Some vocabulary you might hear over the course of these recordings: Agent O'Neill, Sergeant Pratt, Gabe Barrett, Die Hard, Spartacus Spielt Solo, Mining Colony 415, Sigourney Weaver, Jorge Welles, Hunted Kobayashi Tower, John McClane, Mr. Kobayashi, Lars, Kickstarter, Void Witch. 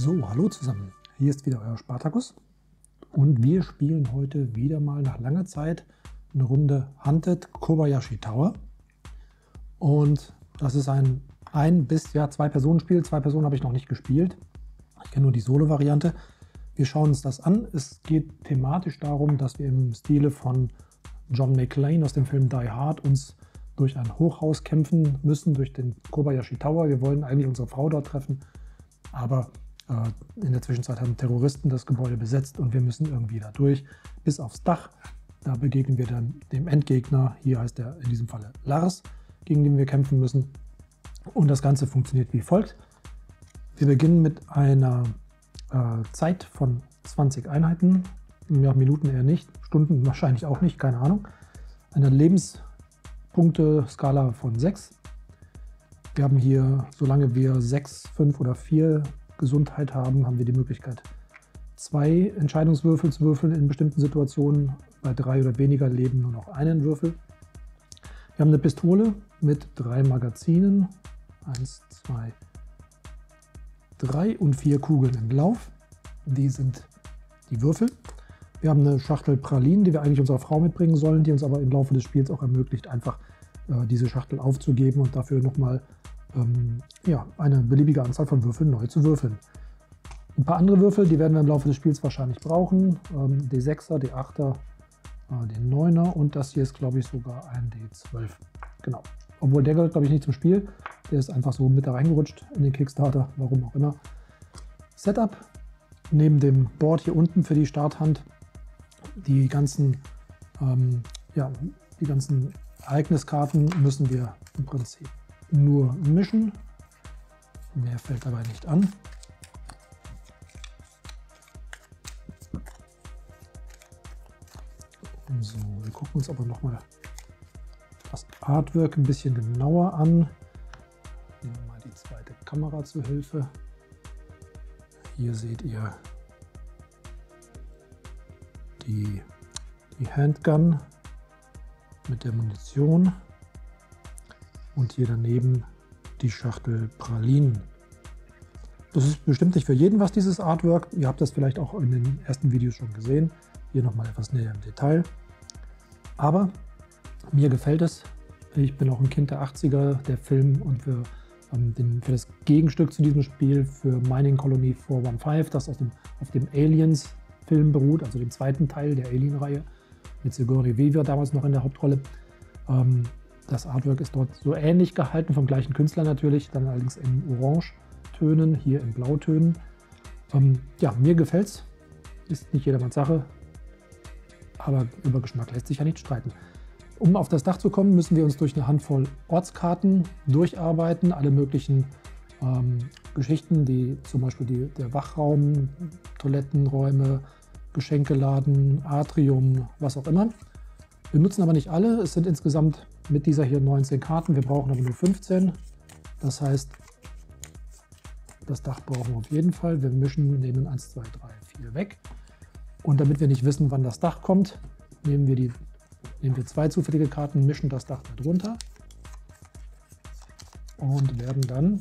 So, hallo zusammen. Hier ist wieder euer Spartacus und wir spielen heute wieder mal nach langer Zeit eine Runde Hunted Kobayashi Tower. Und das ist ein bis ja zwei Personen Spiel. Zwei Personen habe ich noch nicht gespielt. Ich kenne nur die Solo-Variante. Wir schauen uns das an. Es geht thematisch darum, dass wir im Stile von John McClane aus dem Film Die Hard uns durch ein Hochhaus kämpfen müssen, durch den Kobayashi Tower. Wir wollen eigentlich unsere Frau dort treffen, aber in der Zwischenzeit haben Terroristen das Gebäude besetzt und wir müssen irgendwie da durch, bis aufs Dach. Da begegnen wir dann dem Endgegner, hier heißt er in diesem Falle Lars, gegen den wir kämpfen müssen. Und das Ganze funktioniert wie folgt. Wir beginnen mit einer Zeit von 20 Einheiten, ja, Minuten eher nicht, Stunden wahrscheinlich auch nicht, keine Ahnung. Eine Lebenspunkte-Skala von 6. Wir haben hier, solange wir 6, 5 oder 4 Gesundheit haben, haben wir die Möglichkeit, 2 Entscheidungswürfel zu würfeln in bestimmten Situationen, bei 3 oder weniger Leben nur noch einen Würfel. Wir haben eine Pistole mit 3 Magazinen, 1, 2, 3 und 4 Kugeln im Lauf. Die sind die Würfel. Wir haben eine Schachtel Pralinen, die wir eigentlich unserer Frau mitbringen sollen, die uns aber im Laufe des Spiels auch ermöglicht, einfach diese Schachtel aufzugeben und dafür nochmal ja, eine beliebige Anzahl von Würfeln neu zu würfeln. Ein paar andere Würfel, die werden wir im Laufe des Spiels wahrscheinlich brauchen. D6er, D8er, den 9er und das hier ist, glaube ich, sogar ein D12. Genau. Obwohl der gehört, glaube ich, nicht zum Spiel. Der ist einfach so mit da reingerutscht in den Kickstarter, warum auch immer. Setup. Neben dem Board hier unten für die Starthand die ganzen, die ganzen Ereigniskarten müssen wir im Prinzip nur mischen. Mehr fällt dabei nicht an. So, wir gucken uns aber nochmal das Artwork ein bisschen genauer an. Nehmen wir mal die zweite Kamera zur Hilfe. Hier seht ihr die Handgun mit der Munition und hier daneben die Schachtel Pralinen. Das ist bestimmt nicht für jeden was, dieses Artwork. Ihr habt das vielleicht auch in den ersten Videos schon gesehen. Hier nochmal etwas näher im Detail. Aber mir gefällt es. Ich bin auch ein Kind der 80er, der Film und für das Gegenstück zu diesem Spiel, für Mining Colony 415, das auf dem Aliens-Film beruht, also dem zweiten Teil der Alien-Reihe, mit Sigourney Weaver damals noch in der Hauptrolle. Das Artwork ist dort so ähnlich gehalten, vom gleichen Künstler natürlich, dann allerdings in Orangetönen, hier in Blautönen. Ja, mir gefällt's. Ist nicht jedermanns Sache, aber über Geschmack lässt sich ja nicht streiten. Um auf das Dach zu kommen, müssen wir uns durch eine Handvoll Ortskarten durcharbeiten, alle möglichen Geschichten, die zum Beispiel der Wachraum, Toilettenräume, Geschenkeladen, Atrium, was auch immer. Wir nutzen aber nicht alle, es sind insgesamt mit dieser hier 19 Karten, wir brauchen aber nur 15. Das heißt, das Dach brauchen wir auf jeden Fall. Wir mischen, nehmen 1, 2, 3, 4 weg. Und damit wir nicht wissen, wann das Dach kommt, nehmen wir 2 zufällige Karten, mischen das Dach darunter und werden dann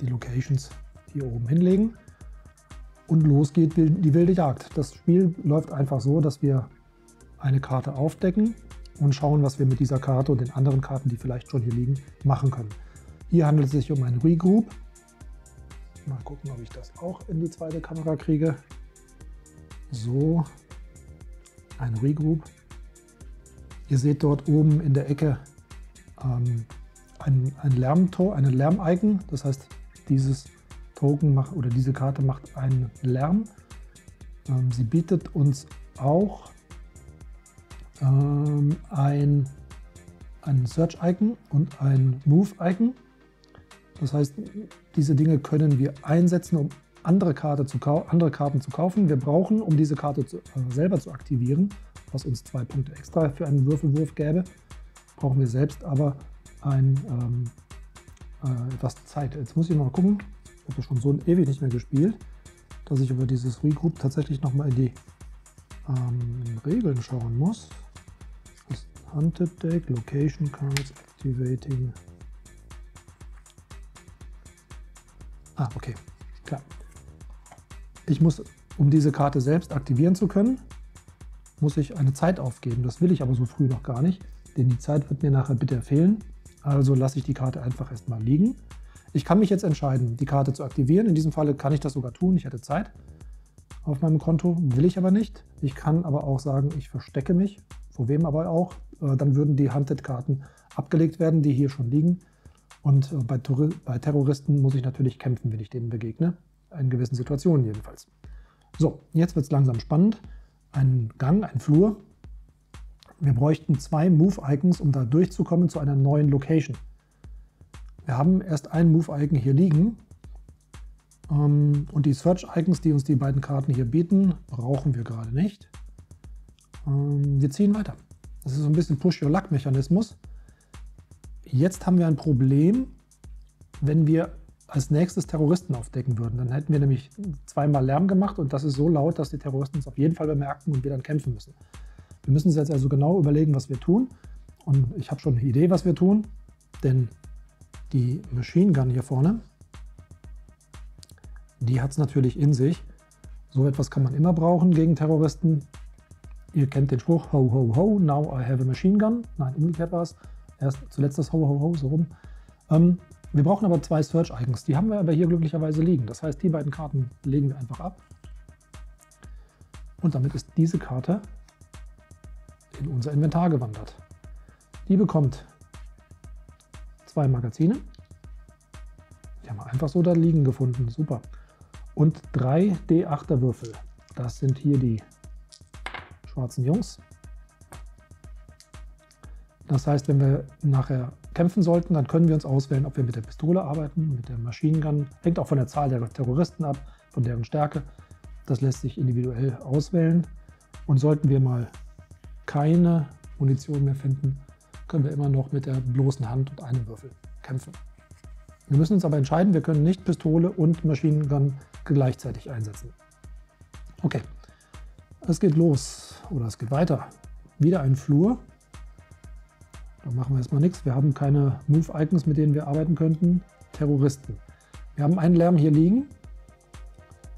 die Locations hier oben hinlegen. Und los geht die wilde Jagd. Das Spiel läuft einfach so, dass wir eine Karte aufdecken und schauen, was wir mit dieser Karte und den anderen Karten, die vielleicht schon hier liegen, machen können. Hier handelt es sich um ein Regroup. Mal gucken, ob ich das auch in die zweite Kamera kriege. So, ein Regroup. Ihr seht dort oben in der Ecke ein Lärmtor, einen Lärm-Icon. Das heißt, dieses Token macht, oder diese Karte macht einen Lärm. Sie bietet uns auch ein Search-Icon und ein Move-Icon. Das heißt, diese Dinge können wir einsetzen, um andere Karten zu kaufen. Wir brauchen, um diese Karte selber zu aktivieren, was uns 2 Punkte extra für einen Würfelwurf gäbe, brauchen wir selbst aber etwas Zeit. Jetzt muss ich mal gucken, ich habe das schon so ewig nicht mehr gespielt, dass ich über dieses Regroup tatsächlich nochmal in die Regeln schauen muss. Das Hunted Deck, Location Cards, Activating Ah, okay, klar. Ich muss, um diese Karte selbst aktivieren zu können, muss ich eine Zeit aufgeben. Das will ich aber so früh noch gar nicht, denn die Zeit wird mir nachher bitter fehlen. Also lasse ich die Karte einfach erstmal liegen. Ich kann mich jetzt entscheiden, die Karte zu aktivieren. In diesem Falle kann ich das sogar tun. Ich hatte Zeit auf meinem Konto, will ich aber nicht. Ich kann aber auch sagen, ich verstecke mich, vor wem aber auch. Dann würden die Hunted-Karten abgelegt werden, die hier schon liegen. Und bei Terroristen muss ich natürlich kämpfen, wenn ich denen begegne. In gewissen Situationen jedenfalls. So, jetzt wird es langsam spannend. Ein Gang, ein Flur. Wir bräuchten 2 Move-Icons, um da durchzukommen zu einer neuen Location. Wir haben erst ein Move-Icon hier liegen. Und die Search-Icons, die uns die beiden Karten hier bieten, brauchen wir gerade nicht. Wir ziehen weiter. Das ist so ein bisschen Push-Your-Luck-Mechanismus. Jetzt haben wir ein Problem, wenn wir als nächstes Terroristen aufdecken würden. Dann hätten wir nämlich 2-mal Lärm gemacht und das ist so laut, dass die Terroristen es auf jeden Fall bemerken und wir dann kämpfen müssen. Wir müssen uns jetzt also genau überlegen, was wir tun. Und ich habe schon eine Idee, was wir tun, denn die Machine Gun hier vorne, die hat es natürlich in sich. So etwas kann man immer brauchen gegen Terroristen. Ihr kennt den Spruch, ho, ho, ho, now I have a machine gun. Nein, umgekehrt war es. Erst zuletzt das ho, ho, ho, so rum. Wir brauchen aber 2 Search-Icons, die haben wir aber hier glücklicherweise liegen. Das heißt, die beiden Karten legen wir einfach ab. Und damit ist diese Karte in unser Inventar gewandert. Die bekommt 2 Magazine. Die haben wir einfach so da liegen gefunden, super. Und 3 D8er Würfel. Das sind hier die schwarzen Jungs. Das heißt, wenn wir nachher kämpfen sollten, dann können wir uns auswählen, ob wir mit der Pistole arbeiten, mit der Machine Gun. Hängt auch von der Zahl der Terroristen ab, von deren Stärke. Das lässt sich individuell auswählen. Und sollten wir mal keine Munition mehr finden, können wir immer noch mit der bloßen Hand und einem Würfel kämpfen. Wir müssen uns aber entscheiden, wir können nicht Pistole und Machine Gun gleichzeitig einsetzen. Okay, es geht los oder es geht weiter. Wieder ein Flur. Da machen wir erstmal nichts. Wir haben keine Move-Icons, mit denen wir arbeiten könnten. Terroristen. Wir haben einen Lärm hier liegen.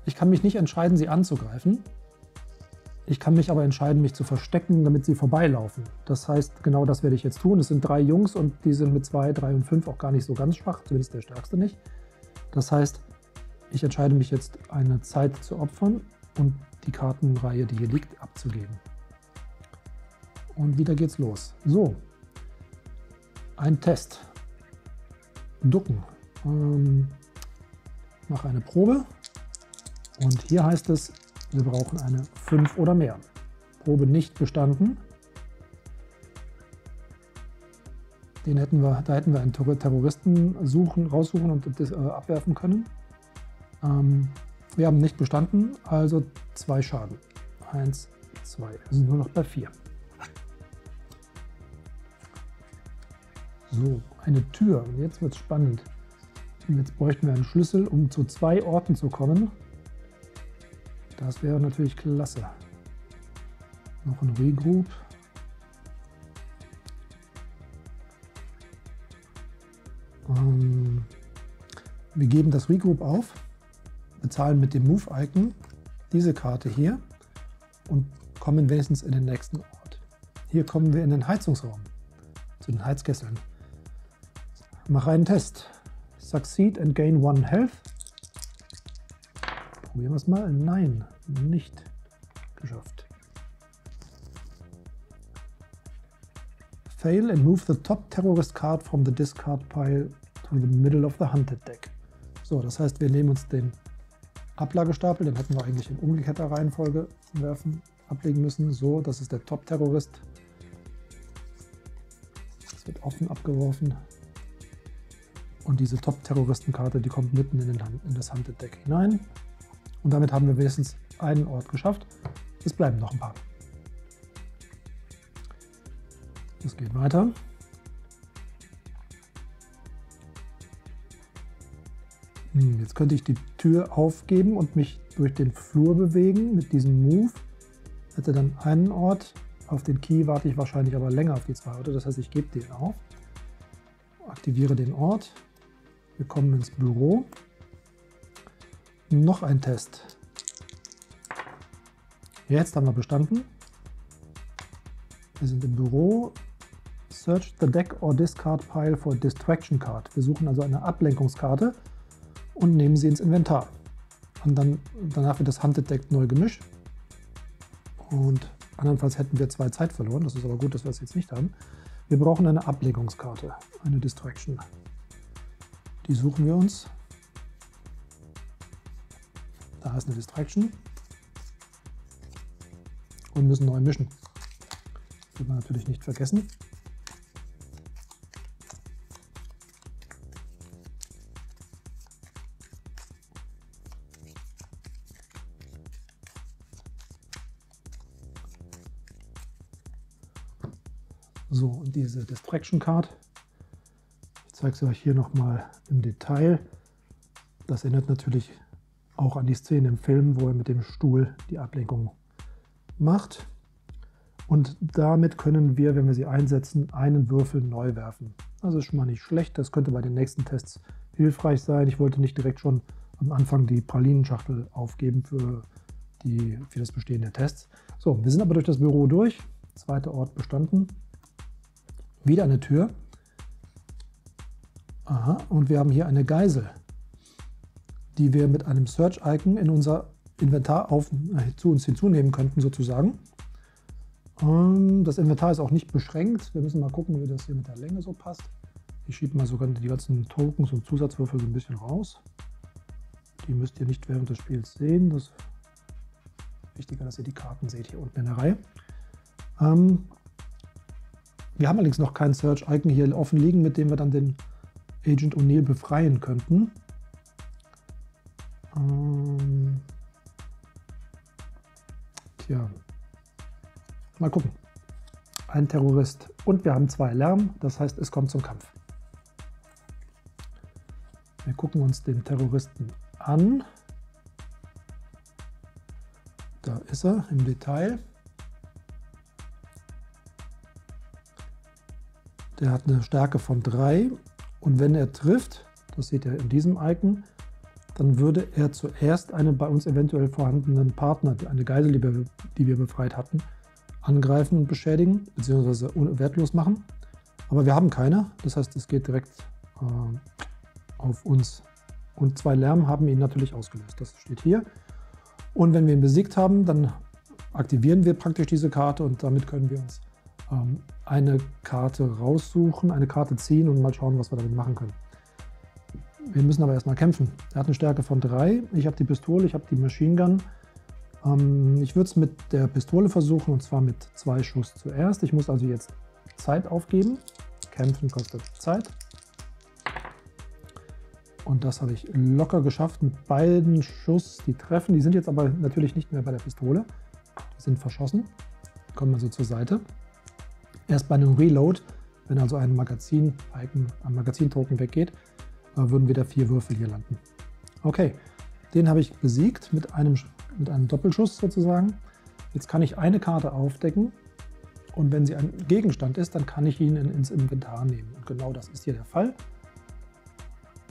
Ich kann mich nicht entscheiden, sie anzugreifen. Ich kann mich aber entscheiden, mich zu verstecken, damit sie vorbeilaufen. Das heißt, genau das werde ich jetzt tun. Es sind 3 Jungs und die sind mit 2, 3 und 5 auch gar nicht so ganz schwach. Zumindest der Stärkste nicht. Das heißt, ich entscheide mich jetzt, eine Zeit zu opfern und die Kartenreihe, die hier liegt, abzugeben. Und wieder geht's los. So. Ein Test. Ducken. Mache eine Probe. Und hier heißt es, wir brauchen eine 5 oder mehr. Probe nicht bestanden. Da hätten wir einen Terroristen raussuchen und abwerfen können. Wir haben nicht bestanden, also 2 Schaden. 1, 2. Wir sind nur noch bei 4. So, eine Tür. Und jetzt wird es spannend. Und jetzt bräuchten wir einen Schlüssel, um zu 2 Orten zu kommen. Das wäre natürlich klasse. Noch ein Regroup. Wir geben das Regroup auf, bezahlen mit dem Move-Icon diese Karte hier und kommen wenigstens in den nächsten Ort. Hier kommen wir in den Heizungsraum, zu den Heizkesseln. Mache einen Test. Succeed and gain 1 health. Probieren wir es mal. Nein, nicht geschafft. Fail and move the top terrorist card from the discard pile to the middle of the hunted deck. So, das heißt, wir nehmen uns den Ablagestapel, den hätten wir eigentlich in umgekehrter Reihenfolge ablegen müssen. So, das ist der Top-Terrorist. Das wird offen abgeworfen. Und diese Top-Terroristen-Karte, die kommt mitten in das Hunted Deck hinein. Und damit haben wir wenigstens einen Ort geschafft. Es bleiben noch ein paar. Es geht weiter. Jetzt könnte ich die Tür aufgeben und mich durch den Flur bewegen mit diesem Move. Ich hätte dann einen Ort. Auf den Key warte ich wahrscheinlich aber länger auf die 2 Orte. Das heißt, ich gebe den auf. Aktiviere den Ort. Wir kommen ins Büro. Noch ein Test. Jetzt haben wir bestanden. Wir sind im Büro. Search the deck or discard pile for distraction card. Wir suchen also eine Ablenkungskarte und nehmen sie ins Inventar. Und danach wird das Hunted Deck neu gemischt. Und andernfalls hätten wir 2 Zeit verloren. Das ist aber gut, dass wir es jetzt nicht haben. Wir brauchen eine Ablenkungskarte, eine Distraction. Die suchen wir uns. Da ist eine Distraction. Und müssen neu mischen. Das wird man natürlich nicht vergessen. So, und diese Distraction Card, ich zeige es euch hier nochmal im Detail, das erinnert natürlich auch an die Szene im Film, wo er mit dem Stuhl die Ablenkung macht. Und damit können wir, wenn wir sie einsetzen, einen Würfel neu werfen. Also ist schon mal nicht schlecht, das könnte bei den nächsten Tests hilfreich sein. Ich wollte nicht direkt schon am Anfang die Pralinenschachtel aufgeben für das Bestehen der Tests. So, wir sind aber durch das Büro durch, zweiter Ort bestanden. Wieder eine Tür. Aha, und wir haben hier eine Geisel, die wir mit einem Search-Icon in unser Inventar zu uns hinzunehmen könnten, sozusagen. Das Inventar ist auch nicht beschränkt. Wir müssen mal gucken, wie das hier mit der Länge so passt. Ich schiebe mal sogar die ganzen Tokens und Zusatzwürfel so ein bisschen raus. Die müsst ihr nicht während des Spiels sehen. Das ist wichtiger, dass ihr die Karten seht hier unten in der Reihe. Wir haben allerdings noch kein Search-Icon hier offen liegen, mit dem wir dann den Agent O'Neill befreien könnten. Tja, mal gucken. Ein Terrorist und wir haben 2 Lärm, das heißt, es kommt zum Kampf. Wir gucken uns den Terroristen an. Da ist er im Detail. Der hat eine Stärke von 3 und wenn er trifft, das seht ihr in diesem Icon, dann würde er zuerst einen bei uns eventuell vorhandenen Partner, eine Geisel, die wir befreit hatten, angreifen und beschädigen bzw. wertlos machen. Aber wir haben keine, das heißt, es geht direkt auf uns. Und 2 Lärm haben ihn natürlich ausgelöst, das steht hier. Und wenn wir ihn besiegt haben, dann aktivieren wir praktisch diese Karte und damit können wir uns eine Karte raussuchen, eine Karte ziehen und mal schauen, was wir damit machen können. Wir müssen aber erstmal kämpfen. Er hat eine Stärke von 3, ich habe die Pistole, ich habe die Machine Gun. Ich würde es mit der Pistole versuchen und zwar mit 2 Schuss zuerst. Ich muss also jetzt Zeit aufgeben. Kämpfen kostet Zeit. Und das habe ich locker geschafft mit beiden Schuss. Die treffen, die sind jetzt aber natürlich nicht mehr bei der Pistole. Die sind verschossen. Kommen wir so zur Seite. Erst bei einem Reload, wenn also ein Magazin-Icon, ein Magazin-Token weggeht, würden wieder 4 Würfel hier landen. Okay, den habe ich besiegt mit einem Doppelschuss sozusagen. Jetzt kann ich eine Karte aufdecken und wenn sie ein Gegenstand ist, dann kann ich ihn ins Inventar nehmen. Und genau das ist hier der Fall.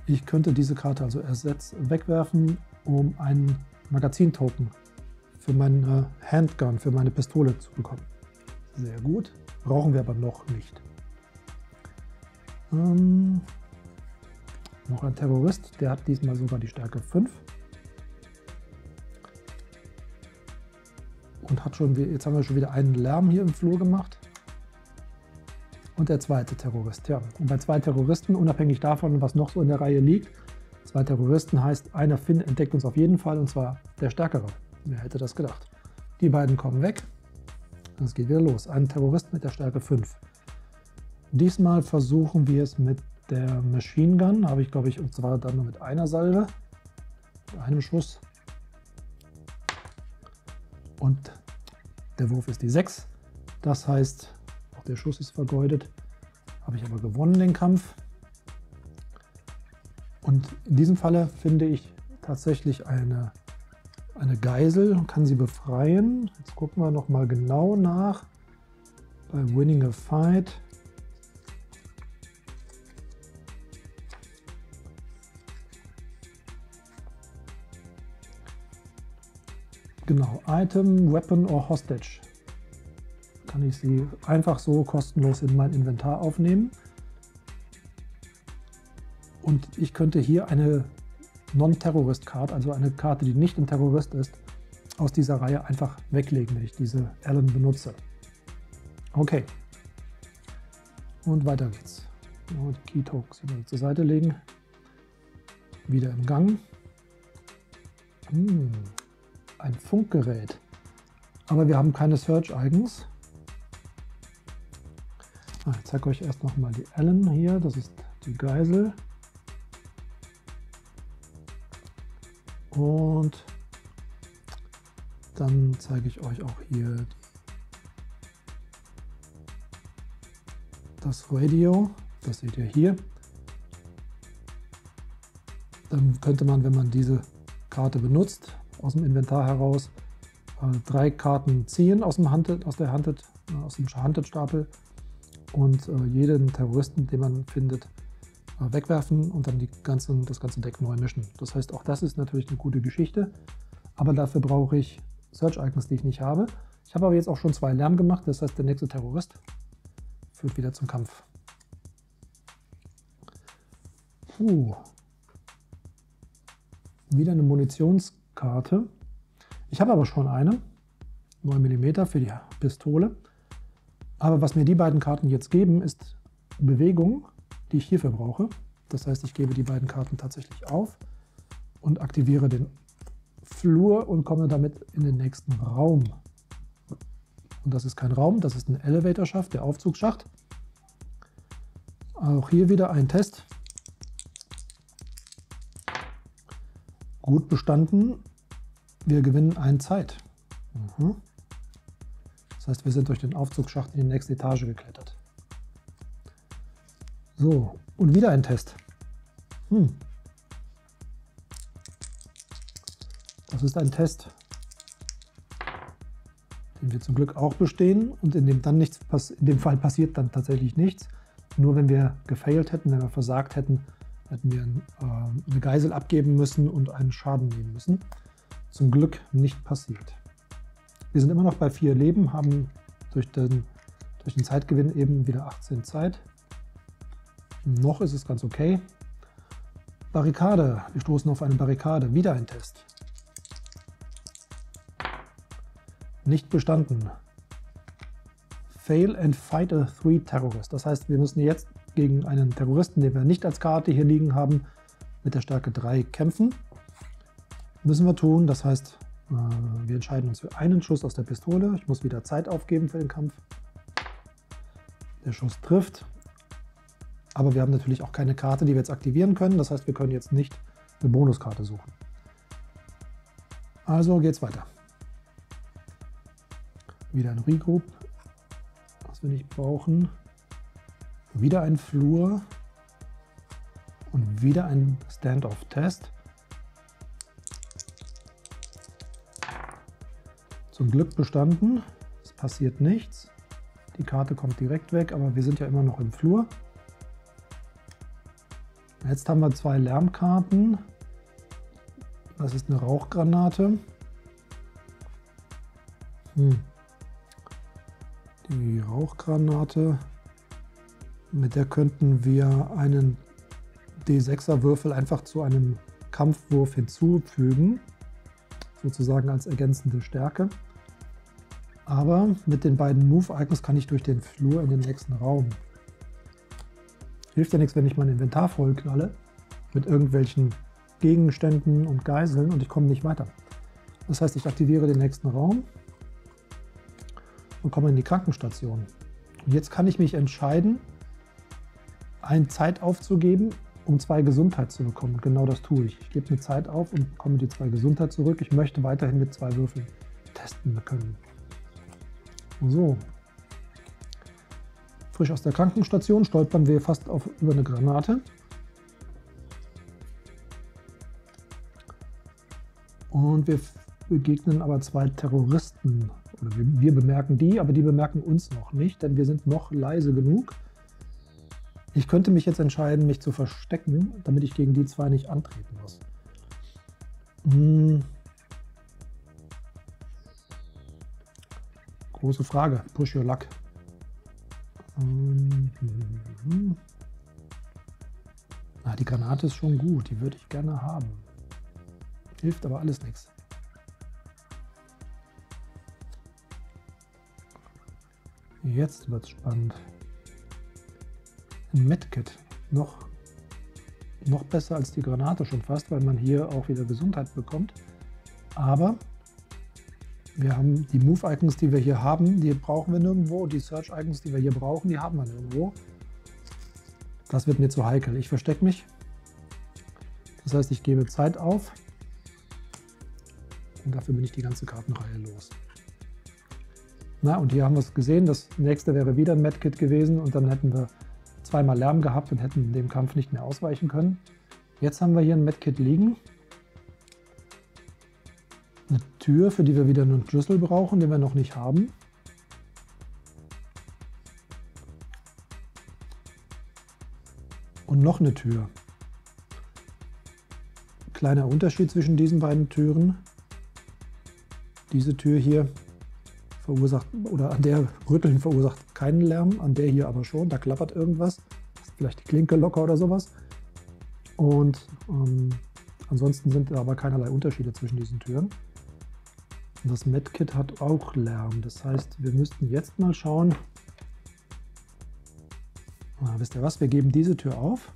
Ich könnte diese Karte also wegwerfen, um einen Magazin-Token für meine Handgun, für meine Pistole zu bekommen. Sehr gut. Brauchen wir aber noch nicht. Noch ein Terrorist, der hat diesmal sogar die Stärke 5. Und hat schon, jetzt haben wir schon wieder einen Lärm hier im Flur gemacht. Und der zweite Terrorist, ja. Und bei 2 Terroristen, unabhängig davon, was noch so in der Reihe liegt, 2 Terroristen heißt, einer entdeckt uns auf jeden Fall und zwar der Stärkere. Wer hätte das gedacht? Die beiden kommen weg. Es geht wieder los. Ein Terrorist mit der Stärke 5. Diesmal versuchen wir es mit der Machine Gun. Habe ich, glaube ich, und zwar dann nur mit einer Salve, mit einem Schuss. Und der Wurf ist die 6. Das heißt, auch der Schuss ist vergeudet. Habe ich aber gewonnen, den Kampf. Und in diesem Falle finde ich tatsächlich eine Geisel und kann sie befreien. Jetzt gucken wir nochmal genau nach bei Winning a Fight. Genau, Item, Weapon or Hostage. Kann ich sie einfach so kostenlos in mein Inventar aufnehmen. Und ich könnte hier eine Non-Terrorist-Karte, also eine Karte, die nicht ein Terrorist ist, aus dieser Reihe einfach weglegen, wenn ich diese Allen benutze. Okay. Und weiter geht's. Und Keytokens wieder zur Seite legen. Wieder im Gang. Ein Funkgerät. Aber wir haben keine Search-Icons. Ich zeige euch erst nochmal die Allen hier. Das ist die Geisel. Und dann zeige ich euch auch hier das Radio, das seht ihr hier. Dann könnte man, wenn man diese Karte benutzt, aus dem Inventar heraus 3 Karten ziehen aus dem Hunted-Stapel und jeden Terroristen, den man findet, wegwerfen und dann das ganze Deck neu mischen. Das heißt, auch das ist natürlich eine gute Geschichte, aber dafür brauche ich Search-Icons, die ich nicht habe. Ich habe aber jetzt auch schon 2 Lärm gemacht, das heißt, der nächste Terrorist führt wieder zum Kampf. Wieder eine Munitionskarte. Ich habe aber schon eine, 9 mm für die Pistole. Aber was mir die beiden Karten jetzt geben, ist Bewegung, die ich hierfür brauche. Das heißt, ich gebe die beiden Karten tatsächlich auf und aktiviere den Flur und komme damit in den nächsten Raum. Und das ist kein Raum, das ist ein Elevator-Schacht, der Aufzugsschacht. Auch hier wieder ein Test. Gut bestanden. Wir gewinnen 1 Zeit. Das heißt, wir sind durch den Aufzugsschacht in die nächste Etage geklettert. So, und wieder ein Test. Das ist ein Test, den wir zum Glück auch bestehen und in dem Fall passiert dann tatsächlich nichts. Nur wenn wir gefailt hätten, wenn wir versagt hätten, hätten wir eine Geisel abgeben müssen und einen Schaden nehmen müssen. Zum Glück nicht passiert. Wir sind immer noch bei 4 Leben, haben durch den Zeitgewinn eben wieder 18 Zeit. Noch ist es ganz okay. Barrikade. Wir stoßen auf eine Barrikade. Wieder ein Test. Nicht bestanden. Fail and fight a 3 Terrorist. Das heißt, wir müssen jetzt gegen einen Terroristen, den wir nicht als Karte hier liegen haben, mit der Stärke 3 kämpfen. Müssen wir tun. Das heißt, wir entscheiden uns für einen Schuss aus der Pistole. Ich muss wieder Zeit aufgeben für den Kampf. Der Schuss trifft. Aber wir haben natürlich auch keine Karte, die wir jetzt aktivieren können. Das heißt, wir können jetzt nicht eine Bonuskarte suchen. Also geht's weiter. Wieder ein Regroup, was wir nicht brauchen. Wieder ein Flur. Und wieder ein Standoff-Test. Zum Glück bestanden. Es passiert nichts. Die Karte kommt direkt weg, aber wir sind ja immer noch im Flur. Jetzt haben wir 2 Lärmkarten. Das ist eine Rauchgranate. Die Rauchgranate, mit der könnten wir einen D6er Würfel einfach zu einem Kampfwurf hinzufügen, sozusagen als ergänzende Stärke. Aber mit den beiden Move-Icons kann ich durch den Flur in den nächsten Raum. Hilft ja nichts, wenn ich mein Inventar vollknalle mit irgendwelchen Gegenständen und Geiseln und ich komme nicht weiter. Das heißt, ich aktiviere den nächsten Raum und komme in die Krankenstation. Und jetzt kann ich mich entscheiden, 1 Zeit aufzugeben, um 2 Gesundheit zu bekommen. Genau das tue ich. Ich gebe eine Zeit auf und bekomme die 2 Gesundheit zurück. Ich möchte weiterhin mit 2 Würfeln testen können. So. Frisch aus der Krankenstation stolpern wir fast über eine Granate. Und wir begegnen aber 2 Terroristen. Oder wir bemerken die, aber die bemerken uns noch nicht, denn wir sind noch leise genug. Ich könnte mich jetzt entscheiden, mich zu verstecken, damit ich gegen die 2 nicht antreten muss. Große Frage. Push your luck. Ah, die Granate ist schon gut. Die würde ich gerne haben. Hilft aber alles nichts. Jetzt wird's spannend. Ein Medkit. Noch besser als die Granate schon fast, weil man hier auch wieder Gesundheit bekommt. Aber wir haben die Move-Icons, die wir hier haben, die brauchen wir nirgendwo. Die Search-Icons, die wir hier brauchen, die haben wir nirgendwo. Das wird mir zu heikel. Ich verstecke mich. Das heißt, ich gebe Zeit auf. Und dafür bin ich die ganze Kartenreihe los. Na, und hier haben wir es gesehen. Das nächste wäre wieder ein Medkit gewesen. Und dann hätten wir zweimal Lärm gehabt und hätten dem Kampf nicht mehr ausweichen können. Jetzt haben wir hier ein Medkit liegen. Eine Tür, für die wir wieder einen Schlüssel brauchen, den wir noch nicht haben. Und noch eine Tür. Kleiner Unterschied zwischen diesen beiden Türen. Diese Tür hier verursacht, oder an der Rütteln verursacht keinen Lärm, an der hier aber schon. Da klappert irgendwas. Ist vielleicht die Klinke locker oder sowas. Und ansonsten sind aber keinerlei Unterschiede zwischen diesen Türen. Das Medkit hat auch Lärm, das heißt, wir müssten jetzt mal schauen. Na, wisst ihr was, wir geben diese Tür auf.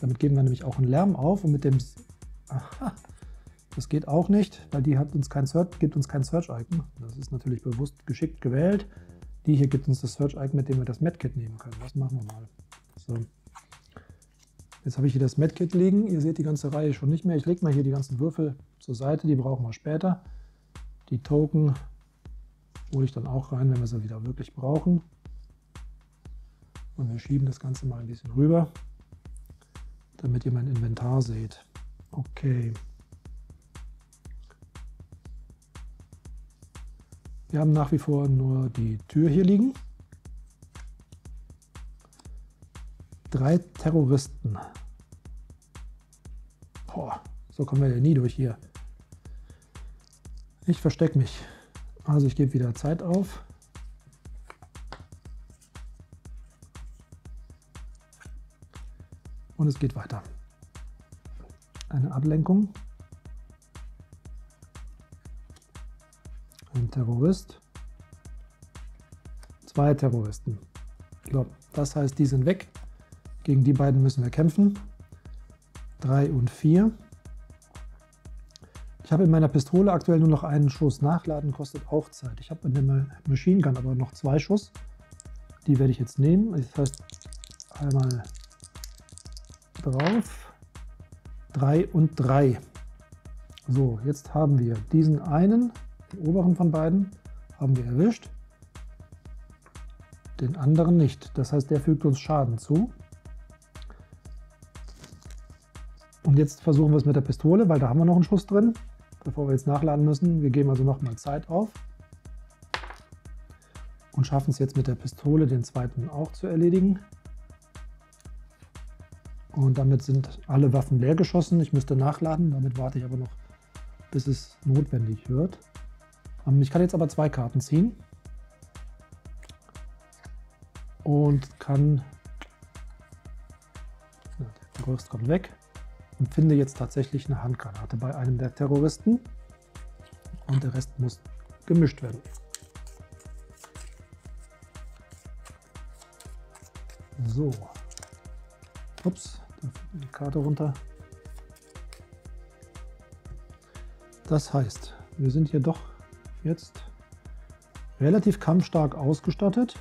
Damit geben wir nämlich auch einen Lärm auf und mit dem... Aha, das geht auch nicht, weil die hat uns kein Search, gibt uns kein Search-Icon. Das ist natürlich bewusst geschickt gewählt. Die hier gibt uns das Search-Icon, mit dem wir das Medkit nehmen können. Das machen wir mal. So. Jetzt habe ich hier das Medkit liegen. Ihr seht die ganze Reihe schon nicht mehr. Ich lege mal hier die ganzen Würfel zur Seite, die brauchen wir später. Die Token hole ich dann auch rein, wenn wir sie wieder wirklich brauchen. Und wir schieben das Ganze mal ein bisschen rüber, damit ihr mein Inventar seht. Okay. Wir haben nach wie vor nur die Tür hier liegen. 3 Terroristen. Boah, so kommen wir ja nie durch hier. Ich verstecke mich. Also ich gebe wieder Zeit auf. Und es geht weiter. Eine Ablenkung. Ein Terrorist. 2 Terroristen. So, das heißt, die sind weg. Gegen die beiden müssen wir kämpfen. 3 und 4. Ich habe in meiner Pistole aktuell nur noch einen Schuss. Nachladen kostet auch Zeit. Ich habe in der Machine Gun aber noch 2 Schuss. Die werde ich jetzt nehmen. Das heißt, einmal drauf. 3 und 3. So, jetzt haben wir diesen einen, den oberen von beiden, haben wir erwischt. Den anderen nicht. Das heißt, der fügt uns Schaden zu. Und jetzt versuchen wir es mit der Pistole, weil da haben wir noch einen Schuss drin. Bevor wir jetzt nachladen müssen, wir geben also nochmal Zeit auf und schaffen es jetzt mit der Pistole, den zweiten auch zu erledigen. Und damit sind alle Waffen leer geschossen. Ich müsste nachladen, damit warte ich aber noch, bis es notwendig wird. Ich kann jetzt aber 2 Karten ziehen und kann... Ja, der Terrorist kommt weg und finde jetzt tatsächlich eine Handgranate bei einem der Terroristen und der Rest muss gemischt werden. So, ups, da fällt die Karte runter. Das heißt, wir sind hier doch jetzt relativ kampfstark ausgestattet.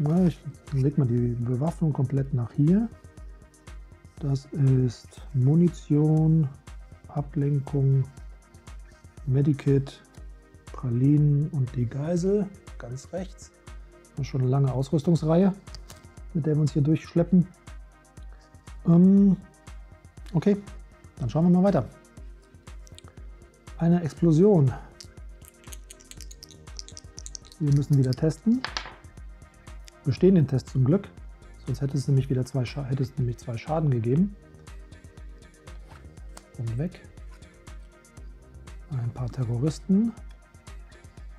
Na, ich lege mal die Bewaffnung komplett nach hier. Das ist Munition, Ablenkung, Medikit, Pralinen und die Geisel, ganz rechts. Das ist schon eine lange Ausrüstungsreihe, mit der wir uns hier durchschleppen. Okay, dann schauen wir mal weiter. Eine Explosion. Wir müssen wieder testen. Bestehen den Test zum Glück, sonst hätte es nämlich wieder 2 Schaden gegeben. Und weg. ein paar Terroristen.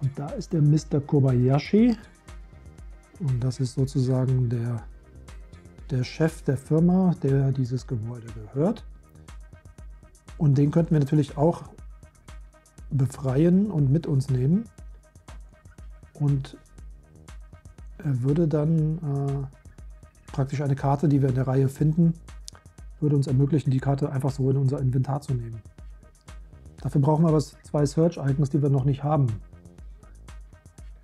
Und da ist der Mr. Kobayashi. Und das ist sozusagen der Chef der Firma, der dieses Gebäude gehört. Und den könnten wir natürlich auch befreien und mit uns nehmen. Und er würde dann praktisch eine Karte, die wir in der Reihe finden, würde uns ermöglichen, die Karte einfach so in unser Inventar zu nehmen. Dafür brauchen wir aber zwei Search-Icons, die wir noch nicht haben.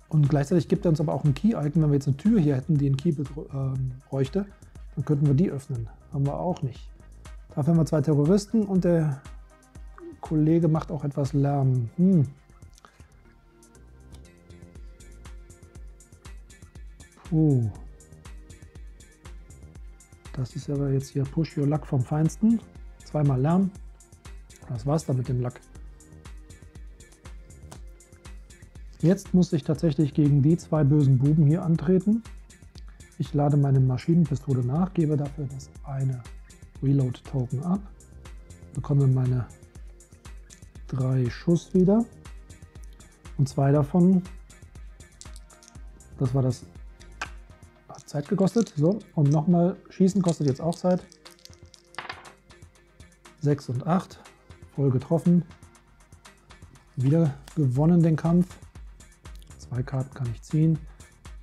Und gleichzeitig gibt er uns aber auch ein Key-Icon. Wenn wir jetzt eine Tür hier hätten, die einen Key bräuchte, dann könnten wir die öffnen. Haben wir auch nicht. Dafür haben wir zwei Terroristen und der Kollege macht auch etwas Lärm. Puh. Das ist aber jetzt hier Push Your Luck vom Feinsten. Zweimal Lärm. Das war's dann mit dem Luck. Jetzt muss ich tatsächlich gegen die zwei bösen Buben hier antreten. Ich lade meine Maschinenpistole nach, gebe dafür das eine Reload-Token ab, bekomme meine 3 Schuss wieder und 2 davon, das war das, hat Zeit gekostet, so, und nochmal schießen kostet jetzt auch Zeit, 6 und 8, voll getroffen, wieder gewonnen den Kampf. 2 Karten kann ich ziehen.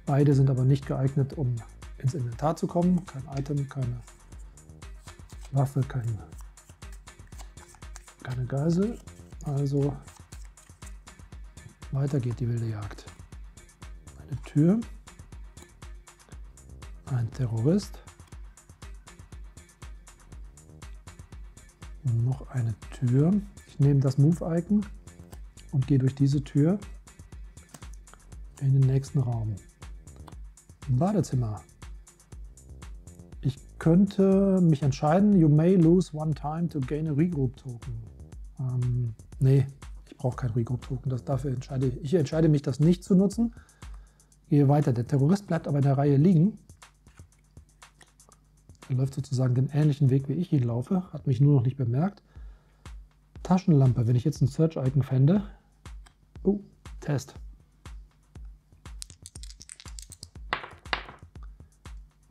Beide sind aber nicht geeignet, um ins Inventar zu kommen. Kein Item, keine Waffe, keine Geisel. Also weiter geht die wilde Jagd. Eine Tür. Ein Terrorist. Noch eine Tür. Ich nehme das Move-Icon und gehe durch diese Tür in den nächsten Raum. Badezimmer. Ich könnte mich entscheiden, you may lose one time to gain a Regroup Token. Nee, ich brauche kein Regroup Token. Dafür entscheide ich. Ich entscheide mich, das nicht zu nutzen. Gehe weiter. Der Terrorist bleibt aber in der Reihe liegen. Er läuft sozusagen den ähnlichen Weg, wie ich ihn laufe. Hat mich nur noch nicht bemerkt. Taschenlampe, wenn ich jetzt ein Search-Icon fände. Oh, Test.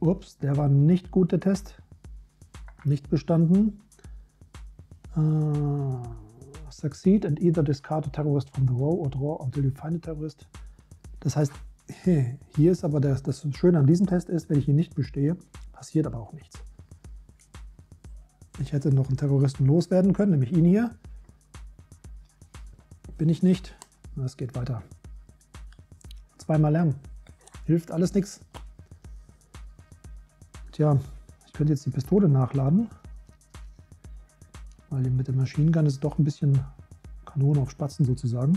Ups, der war nicht gut, der Test. Nicht bestanden. Succeed and either discard a terrorist from the row or draw until you find a terrorist. Das heißt, hier ist aber das Schöne an diesem Test ist, wenn ich ihn nicht bestehe, passiert aber auch nichts. Ich hätte noch einen Terroristen loswerden können, nämlich ihn hier. Bin ich nicht. Es geht weiter. Zweimal Lärm. Hilft alles nichts. Tja, ich könnte jetzt die Pistole nachladen, weil mit dem Maschinengewehr ist doch ein bisschen Kanone auf Spatzen sozusagen.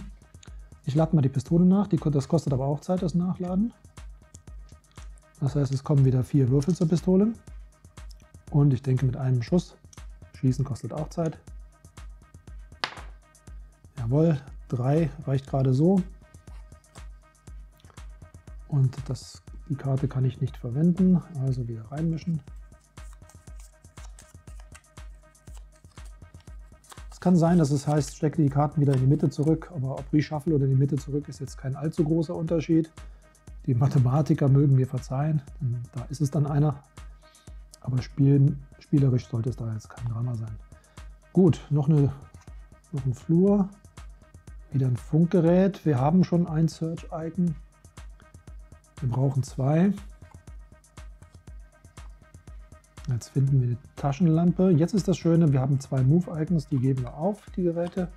Ich lade mal die Pistole nach, das kostet aber auch Zeit, das Nachladen. Das heißt, es kommen wieder 4 Würfel zur Pistole und ich denke mit einem Schuss. Schießen kostet auch Zeit. Jawohl, 3 reicht gerade so und die Karte kann ich nicht verwenden, also wieder reinmischen. Es kann sein, dass es heißt, stecke die Karten wieder in die Mitte zurück, aber ob Reshuffle oder in die Mitte zurück ist jetzt kein allzu großer Unterschied. Die Mathematiker mögen mir verzeihen, denn da ist es dann einer, aber spielerisch sollte es da jetzt kein Drama sein. Gut, noch ein Flur, wieder ein Funkgerät, wir haben schon ein Search-Icon. Wir brauchen 2. Jetzt finden wir die Taschenlampe. Jetzt ist das Schöne, wir haben 2 Move-Icons, die geben wir auf, die Geräte.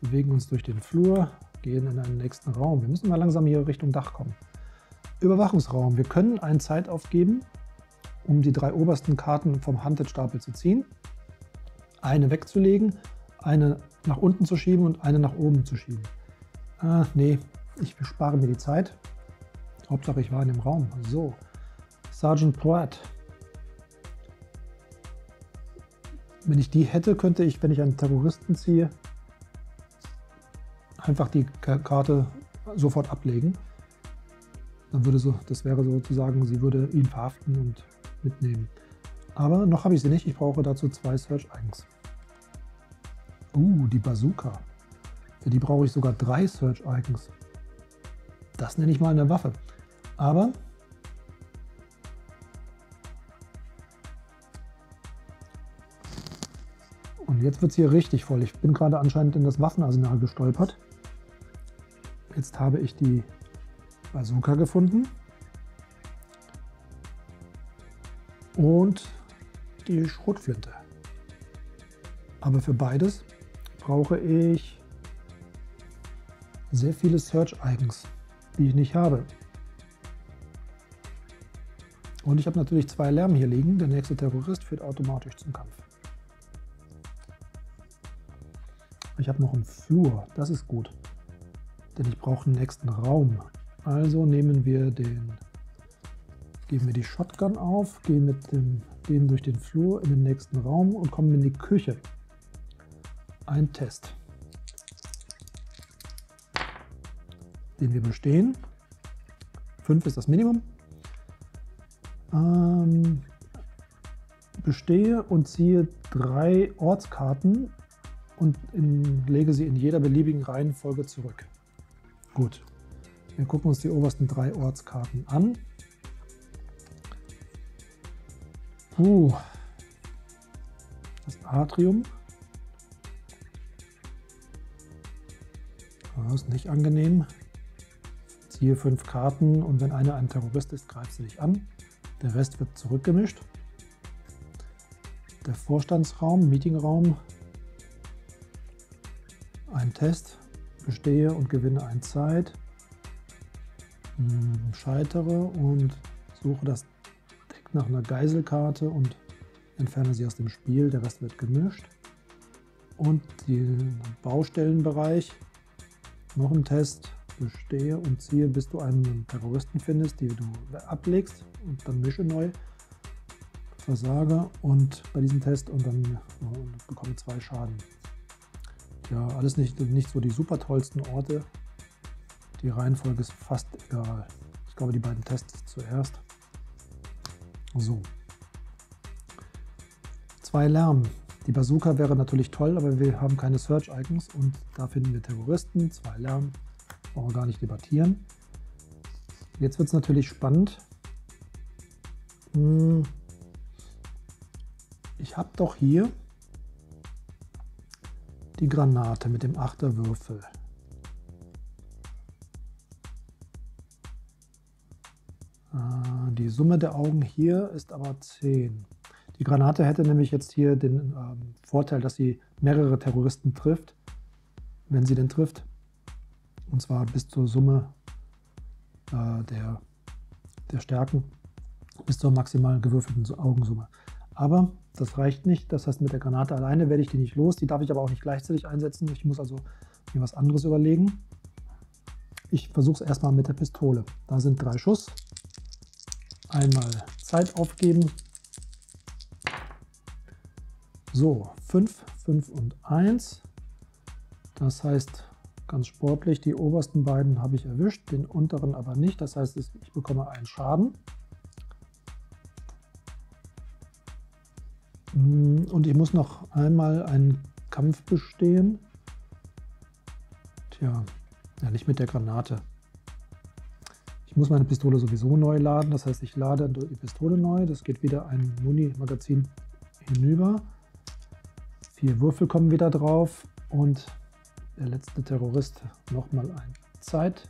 Bewegen uns durch den Flur, gehen in einen nächsten Raum. Wir müssen mal langsam hier Richtung Dach kommen. Überwachungsraum. Wir können einen Zeit aufgeben, um die 3 obersten Karten vom Hunted-Stapel zu ziehen. Eine wegzulegen, eine nach unten zu schieben und eine nach oben zu schieben. Nee, ich bespare mir die Zeit. Hauptsache ich war in dem Raum. So, Sergeant Pratt. Wenn ich die hätte, könnte ich, wenn ich einen Terroristen ziehe, einfach die Karte sofort ablegen. Dann würde das wäre sozusagen, sie würde ihn verhaften und mitnehmen. Aber noch habe ich sie nicht. Ich brauche dazu 2 Search-Icons. Die Bazooka. Für die brauche ich sogar 3 Search-Icons. Das nenne ich mal eine Waffe. Aber und jetzt wird es hier richtig voll. Ich bin gerade anscheinend in das Waffenarsenal gestolpert. Jetzt habe ich die Bazooka gefunden. Und die Schrotflinte. Aber für beides brauche ich sehr viele Search-Icons, die ich nicht habe. Und ich habe natürlich 2 Lärm hier liegen. Der nächste Terrorist führt automatisch zum Kampf. Ich habe noch einen Flur, das ist gut. Denn ich brauche einen nächsten Raum. Also nehmen wir den... Geben wir die Shotgun auf, gehen mit dem durch den Flur in den nächsten Raum und kommen in die Küche. Ein Test, den wir bestehen. 5 ist das Minimum. Bestehe und ziehe 3 Ortskarten und lege sie in jeder beliebigen Reihenfolge zurück. Gut, wir gucken uns die obersten 3 Ortskarten an. Das Atrium. Das ist nicht angenehm. Ziehe 5 Karten und wenn einer ein Terrorist ist, greifst du dich an. Der Rest wird zurückgemischt. Der Vorstandsraum, Meetingraum. Ein Test. Bestehe und gewinne ein Zeit. Scheitere und suche das nach einer Geiselkarte und entferne sie aus dem Spiel. Der Rest wird gemischt. Und den Baustellenbereich, noch ein Test, bestehe und ziehe, bis du einen Terroristen findest, die du ablegst und dann mische neu, versage und bei diesem Test und dann bekomme 2 Schaden. Ja, alles nicht so die super tollsten Orte. Die Reihenfolge ist fast egal. Ich glaube, die beiden Tests zuerst. So, 2 Lärm. Die Bazooka wäre natürlich toll, aber wir haben keine Search-Icons und da finden wir Terroristen. 2 Lärm, brauchen wir gar nicht debattieren. Jetzt wird es natürlich spannend. Ich habe doch hier die Granate mit dem 8er Würfel. Die Summe der Augen hier ist aber 10. Die Granate hätte nämlich jetzt hier den Vorteil, dass sie mehrere Terroristen trifft, wenn sie denn trifft. Und zwar bis zur Summe der Stärken, bis zur maximal gewürfelten Augensumme. Aber das reicht nicht. Das heißt, mit der Granate alleine werde ich die nicht los. Die darf ich aber auch nicht gleichzeitig einsetzen. Ich muss also mir was anderes überlegen. Ich versuche es erstmal mit der Pistole. Da sind 3 Schuss. Einmal Zeit aufgeben. So, 5, 5 und 1. Das heißt, ganz sportlich, die obersten beiden habe ich erwischt, den unteren aber nicht. Das heißt, ich bekomme einen Schaden. Und ich muss noch einmal einen Kampf bestehen. Tja, ja, nicht mit der Granate. Ich muss meine Pistole sowieso neu laden, das heißt, ich lade die Pistole neu, das geht wieder ein Muni-Magazin hinüber. 4 Würfel kommen wieder drauf und der letzte Terrorist nochmal ein Zeit.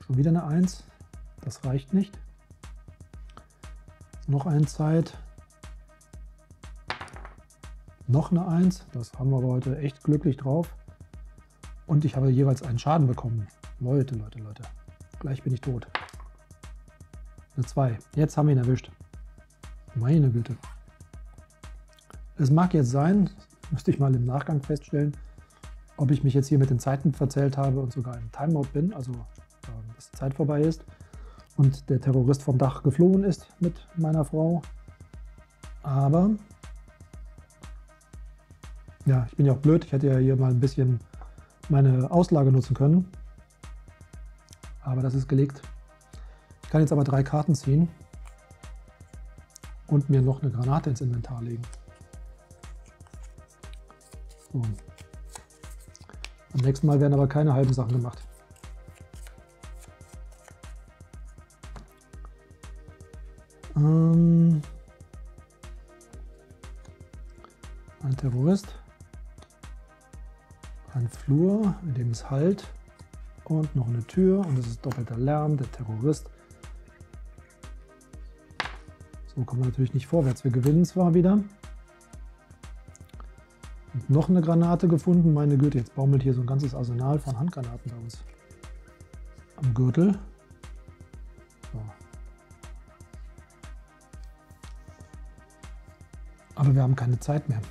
Schon wieder eine 1, das reicht nicht. Noch ein Zeit. Noch eine 1, das haben wir aber heute echt glücklich drauf. Und ich habe jeweils einen Schaden bekommen. Leute, Leute, Leute. Gleich bin ich tot. Eine 2. Jetzt haben wir ihn erwischt. Meine Güte. Es mag jetzt sein, müsste ich mal im Nachgang feststellen, ob ich mich jetzt hier mit den Zeiten verzählt habe und sogar im Timeout bin, also dass die Zeit vorbei ist und der Terrorist vom Dach geflohen ist mit meiner Frau. Aber ja, ich bin ja auch blöd. Ich hätte ja hier mal ein bisschen meine Auslage nutzen können. Aber das ist gelegt. Ich kann jetzt aber 3 Karten ziehen und mir noch eine Granate ins Inventar legen. So, Am nächsten Mal werden aber keine halben Sachen gemacht. Ein Terrorist. Ein Flur, in dem es halt. Und noch eine Tür und es ist doppelter Lärm, der Terrorist. So kommen wir natürlich nicht vorwärts. Wir gewinnen zwar wieder. Und noch eine Granate gefunden. Meine Güte, jetzt baumelt hier so ein ganzes Arsenal von Handgranaten bei uns. Am Gürtel. So. Aber wir haben keine Zeit mehr.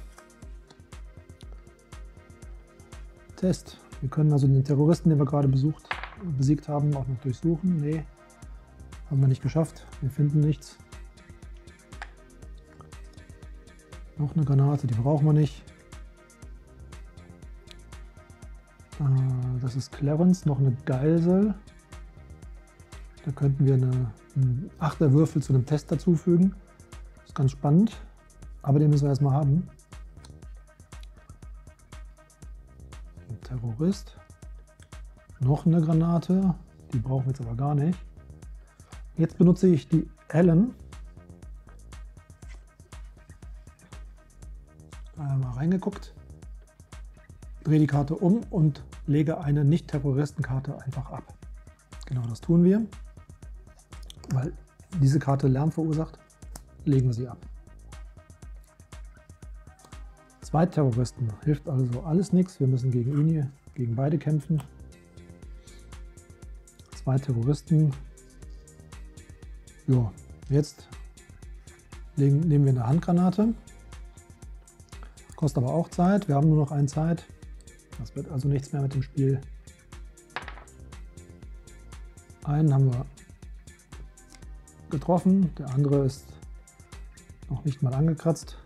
Test. Wir können also den Terroristen, den wir gerade besiegt haben, auch noch durchsuchen. Nee, haben wir nicht geschafft. Wir finden nichts. Noch eine Granate, die brauchen wir nicht. Das ist Clarence, noch eine Geisel. Da könnten wir einen Achterwürfel zu einem Test dazufügen. Das ist ganz spannend, aber den müssen wir erstmal haben. Terrorist. Noch eine Granate, die brauchen wir jetzt aber gar nicht. Jetzt benutze ich die Allen. Mal reingeguckt. Drehe die Karte um und lege eine Nicht-Terroristen-Karte einfach ab. Genau das tun wir. Weil diese Karte Lärm verursacht, legen wir sie ab. Zwei Terroristen, hilft also alles nichts. Wir müssen gegen ihn hier, gegen beide kämpfen. Zwei Terroristen. Jo, jetzt nehmen wir eine Handgranate. Kostet aber auch Zeit. Wir haben nur noch eine Zeit. Das wird also nichts mehr mit dem Spiel. Einen haben wir getroffen. Der andere ist noch nicht mal angekratzt.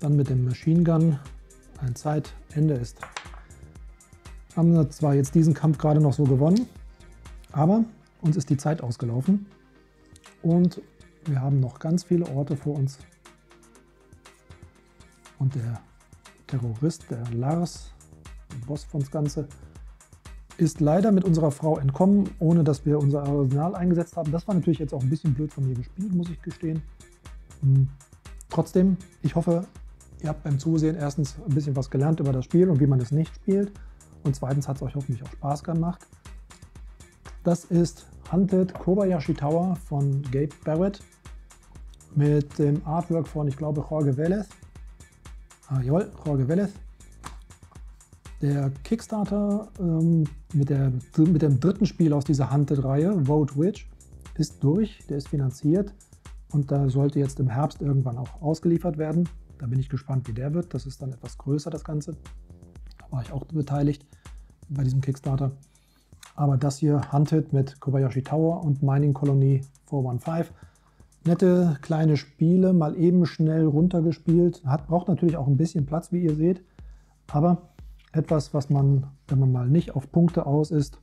Dann mit dem Machine Gun ein Zeitende ist. Haben wir zwar jetzt diesen Kampf gerade noch so gewonnen, aber uns ist die Zeit ausgelaufen und wir haben noch ganz viele Orte vor uns. Und der Terrorist, der Lars, der Boss von das Ganze, ist leider mit unserer Frau entkommen, ohne dass wir unser Arsenal eingesetzt haben. Das war natürlich jetzt auch ein bisschen blöd von mir gespielt, muss ich gestehen. Trotzdem, ich hoffe, ihr habt beim Zusehen erstens ein bisschen was gelernt über das Spiel und wie man es nicht spielt. Und zweitens hat es euch hoffentlich auch Spaß gemacht. Das ist Hunted Kobayashi Tower von Gabe Barrett mit dem Artwork von, ich glaube, Jorge Welles. Jorge Welles. Der Kickstarter mit dem dritten Spiel aus dieser Hunted-Reihe, Void Witch, ist durch, der ist finanziert. Und da sollte jetzt im Herbst irgendwann auch ausgeliefert werden. Da bin ich gespannt, wie der wird. Das ist dann etwas größer, das Ganze. Da war ich auch beteiligt bei diesem Kickstarter. Aber das hier, Hunted mit Kobayashi Tower und Mining Colony 415. Nette kleine Spiele, mal eben schnell runtergespielt. Braucht natürlich auch ein bisschen Platz, wie ihr seht. Aber etwas, was man, wenn man mal nicht auf Punkte aus ist,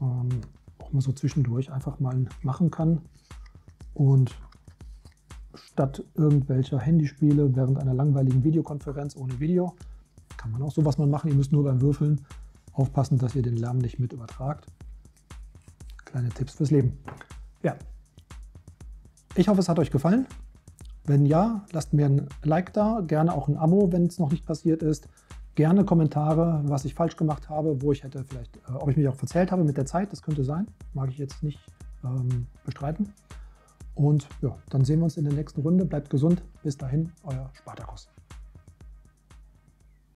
auch mal so zwischendurch einfach mal machen kann. Und statt irgendwelcher Handyspiele während einer langweiligen Videokonferenz ohne Video kann man auch sowas mal machen. Ihr müsst nur beim Würfeln aufpassen, dass ihr den Lärm nicht mit übertragt. Kleine Tipps fürs Leben. Ja, ich hoffe, es hat euch gefallen. Wenn ja, lasst mir ein Like da, gerne auch ein Abo, wenn es noch nicht passiert ist. Gerne Kommentare, was ich falsch gemacht habe, wo ich hätte vielleicht, ob ich mich auch verzählt habe mit der Zeit, das könnte sein, mag ich jetzt nicht bestreiten. Und ja, dann sehen wir uns in der nächsten Runde. Bleibt gesund. Bis dahin, euer Spartakus.